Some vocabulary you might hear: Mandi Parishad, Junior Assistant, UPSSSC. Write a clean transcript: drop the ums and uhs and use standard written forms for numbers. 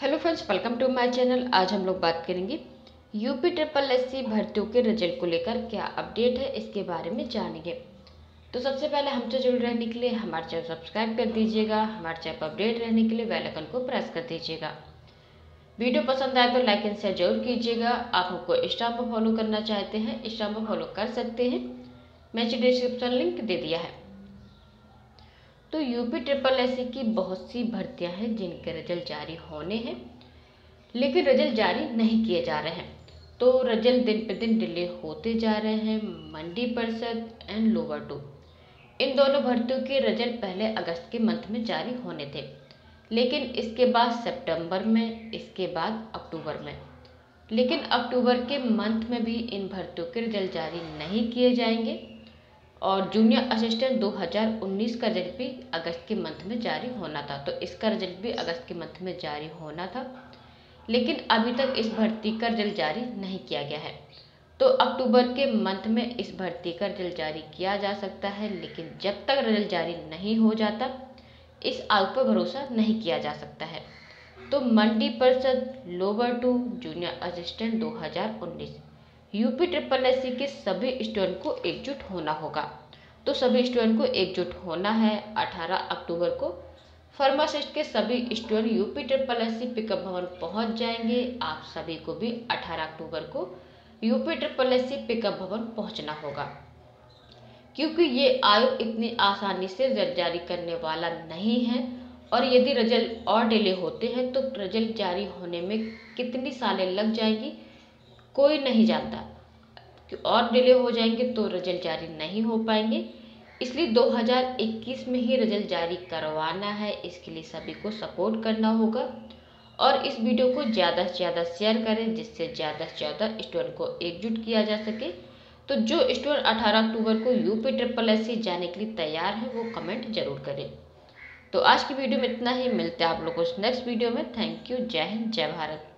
Hello friends, welcome to my channel. आज हम लोग बात करेंगे UPSSSC भर्तियों के रिजल्ट को लेकर क्या अपडेट है, इसके बारे में जानेंगे। तो सबसे पहले हमसे जुड़ रहने के लिए हमारे चैनल सब्सक्राइब कर दीजिएगा। हमारे चैनल पर अपडेट रहने के लिए बेल आइकन को प्रेस कर दीजिएगा। वीडियो पसंद आए तो लाइक एंड शेयर जरूर कीजिएगा। आप हमको इंस्टा पर फॉलो करना चाहते हैं, इंस्टा पर फॉलो कर सकते हैं। मैंने डिस्क्रिप्शन लिंक दे दिया है। तो UPSSSC की बहुत सी भर्तियां हैं जिनके रिजल्ट जारी होने हैं, लेकिन रिजल्ट जारी नहीं किए जा रहे हैं। तो रिजल्ट दिन पर दिन डिले होते जा रहे हैं। मंडी परिषद एंड लोअर टू, इन दोनों भर्तियों के रिजल्ट पहले अगस्त के मंथ में जारी होने थे, लेकिन इसके बाद सितंबर में, इसके बाद अक्टूबर में, लेकिन अक्टूबर के मंथ में भी इन भर्तियों के रिजल्ट जारी नहीं किए जाएंगे। और जूनियर असिस्टेंट 2019 का रिजल्ट भी अगस्त के मंथ में जारी होना था, तो इसका रिजल्ट भी अगस्त के मंथ में जारी होना था, लेकिन अभी तक इस भर्ती का रिजल्ट जारी नहीं किया गया है। तो अक्टूबर के मंथ में इस भर्ती का रिजल्ट जारी किया जा सकता है, लेकिन जब तक रिजल्ट जारी नहीं हो जाता इस आग पर भरोसा नहीं किया जा सकता है। तो Mandi Parishad, lower two, junior assistant 2019, UPSSSC के सभी स्टूडेंट को एकजुट होना होगा। तो सभी स्टूडेंट को एकजुट होना है। 18 अक्टूबर को फार्मासिस्ट के सभी स्टूडेंट UPSSSC पिकअप भवन पहुंच जाएंगे। आप सभी को भी 18 अक्टूबर को UPSSSC पिकअप भवन पहुंचना होगा, क्योंकि ये आयोग इतनी आसानी से रिजल्ट जारी करने वाला नहीं है। और यदि रिजल्ट और डिले होते हैं तो रिजल्ट जारी होने में कितनी सालें लग जाएंगी कोई नहीं जानता। और डिले हो जाएंगे तो रिजल्ट जारी नहीं हो पाएंगे, इसलिए 2021 में ही रिजल्ट जारी करवाना है। इसके लिए सभी को सपोर्ट करना होगा और इस वीडियो को ज़्यादा से ज़्यादा शेयर करें, जिससे ज़्यादा से ज़्यादा स्टूडेंट को एकजुट किया जा सके। तो जो स्टूडेंट 18 अक्टूबर को UPSSSC जाने के लिए तैयार है वो कमेंट जरूर करें। तो आज की वीडियो में इतना ही। मिलते हैं आप लोगों को नेक्स्ट वीडियो में। Thank you. जय हिंद, जय भारत।